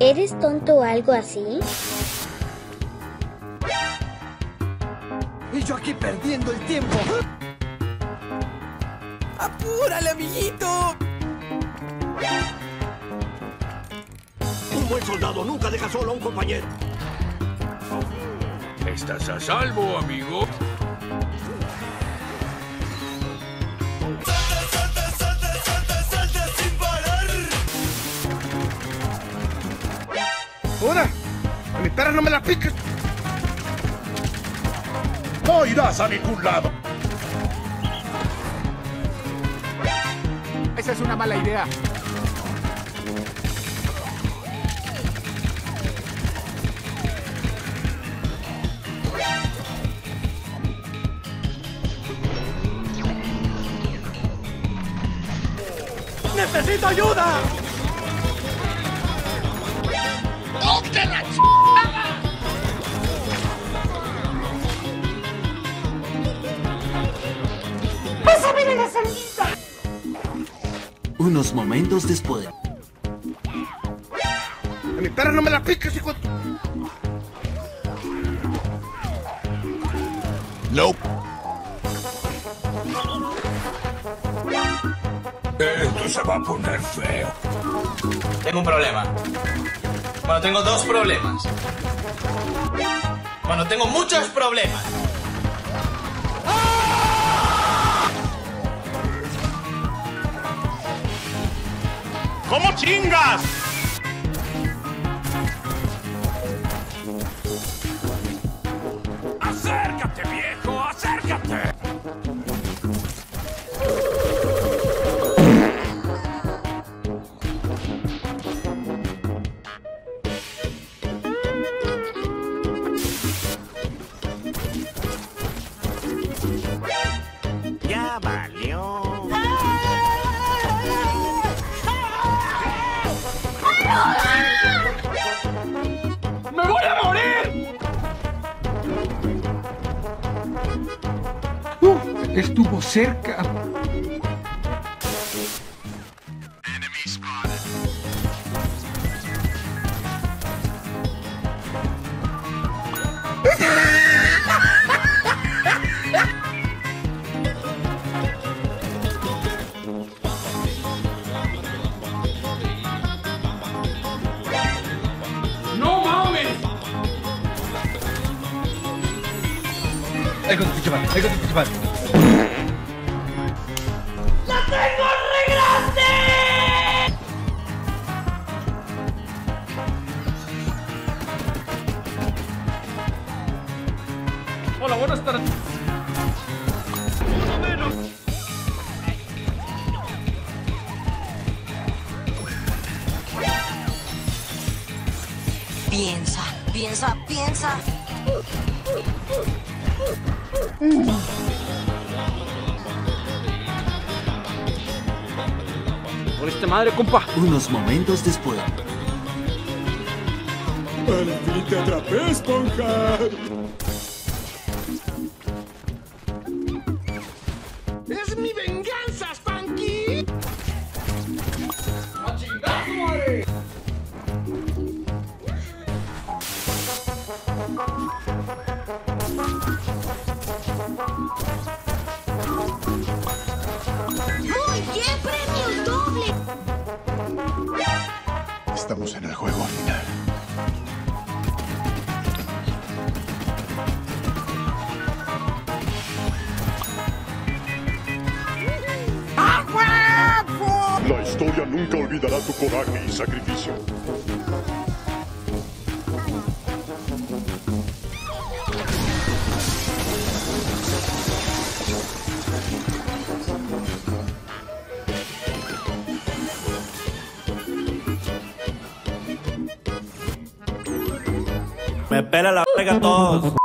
¿Eres tonto o algo así? Y yo aquí perdiendo el tiempo. ¡Apúrale, amiguito! Un buen soldado nunca deja solo a un compañero. Estás a salvo, amigo. ¡Hola! ¡A mi perra no me la piques! ¡No irás a ningún lado! Esa es una mala idea. ¡Necesito ayuda! ¡Dónde la ch... ¡Vas a ver a la salita! Unos momentos después. ¡A mi perra no me la piques, hijo! ¡No! Esto se va a poner feo. Tengo un problema. Bueno, tengo dos problemas. Bueno, tengo muchos problemas. ¡Ah! ¿Cómo chingas? ¡Acércate, viejo! ¡Acércate! Estuvo cerca. ¡No mames! Ahí con tu chaval, ahí con tu chaval. Hola, buenas tardes. Uno menos. Piensa, piensa, piensa. Por esta madre, compa. Unos momentos después. Al fin te atrapé, esponja. Estamos en el juego final. La historia nunca olvidará tu coraje y sacrificio. Me pela la verga a todos.